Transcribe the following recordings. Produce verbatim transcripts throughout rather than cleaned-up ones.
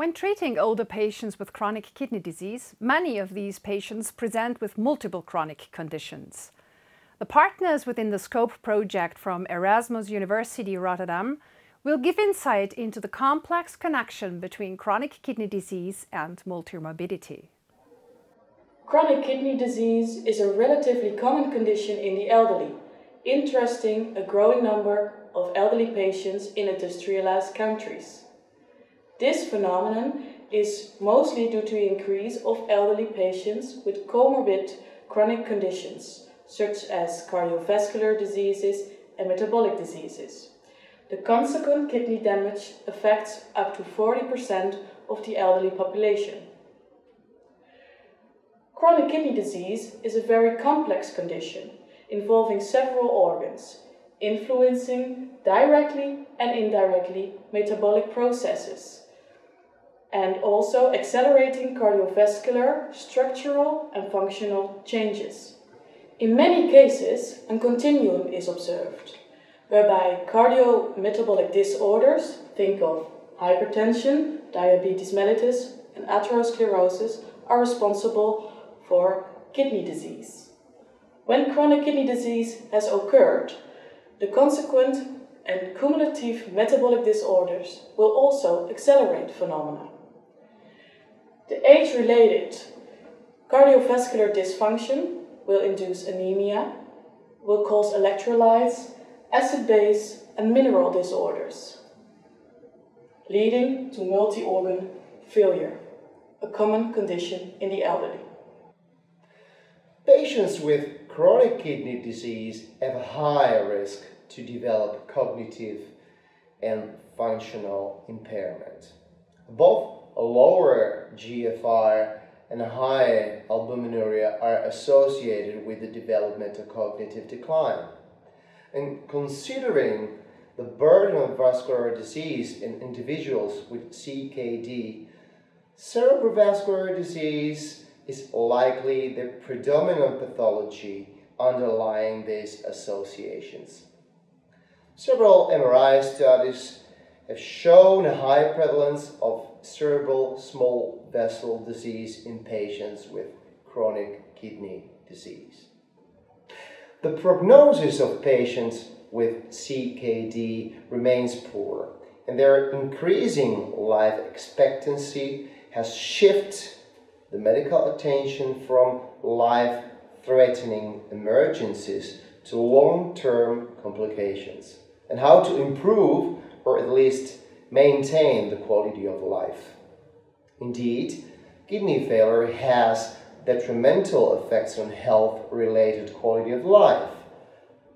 When treating older patients with chronic kidney disease, many of these patients present with multiple chronic conditions. The partners within the SCOPE project from Erasmus University, Rotterdam, will give insight into the complex connection between chronic kidney disease and multimorbidity. Chronic kidney disease is a relatively common condition in the elderly, interesting a growing number of elderly patients in industrialized countries. This phenomenon is mostly due to the increase of elderly patients with comorbid chronic conditions, such as cardiovascular diseases and metabolic diseases. The consequent kidney damage affects up to forty percent of the elderly population. Chronic kidney disease is a very complex condition involving several organs, influencing directly and indirectly metabolic processes, and also accelerating cardiovascular, structural and functional changes. In many cases, a continuum is observed, whereby cardiometabolic disorders, think of hypertension, diabetes mellitus and atherosclerosis, are responsible for kidney disease. When chronic kidney disease has occurred, the consequent and cumulative metabolic disorders will also accelerate phenomena. The age-related cardiovascular dysfunction will induce anemia, will cause electrolytes, acid-base and mineral disorders, leading to multi-organ failure, a common condition in the elderly. Patients with chronic kidney disease have a higher risk to develop cognitive and functional impairment. Both a lower G F R and a higher albuminuria are associated with the development of cognitive decline. And considering the burden of vascular disease in individuals with C K D, cerebrovascular disease is likely the predominant pathology underlying these associations. Several M R I studies have shown a high prevalence of cerebral small vessel disease in patients with chronic kidney disease. The prognosis of patients with C K D remains poor, and their increasing life expectancy has shifted the medical attention from life-threatening emergencies to long-term complications and how to improve or at least maintain the quality of life. Indeed, kidney failure has detrimental effects on health-related quality of life,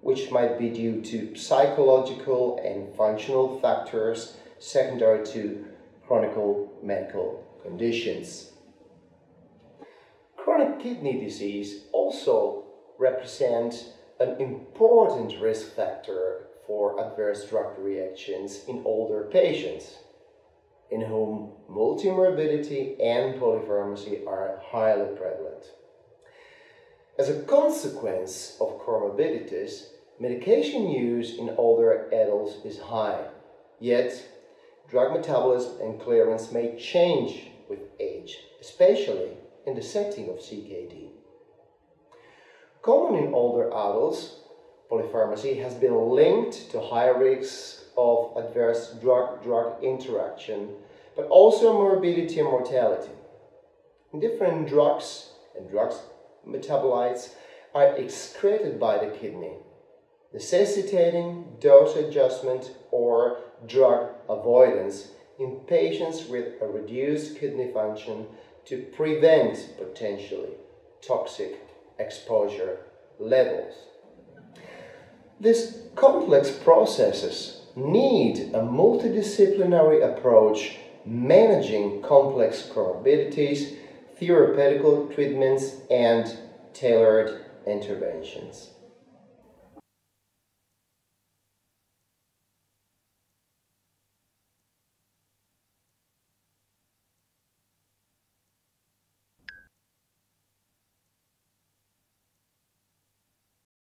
which might be due to psychological and functional factors secondary to chronic medical conditions. Chronic kidney disease also represents an important risk factor for adverse drug reactions in older patients, in whom multimorbidity and polypharmacy are highly prevalent. As a consequence of comorbidities, medication use in older adults is high, yet drug metabolism and clearance may change with age, especially in the setting of C K D. Common in older adults, polypharmacy has been linked to high risks of adverse drug-drug interaction, but also morbidity and mortality. Different drugs and drug metabolites are excreted by the kidney, necessitating dose adjustment or drug avoidance in patients with a reduced kidney function to prevent potentially toxic exposure levels. These complex processes need a multidisciplinary approach, managing complex comorbidities, therapeutic treatments, and tailored interventions.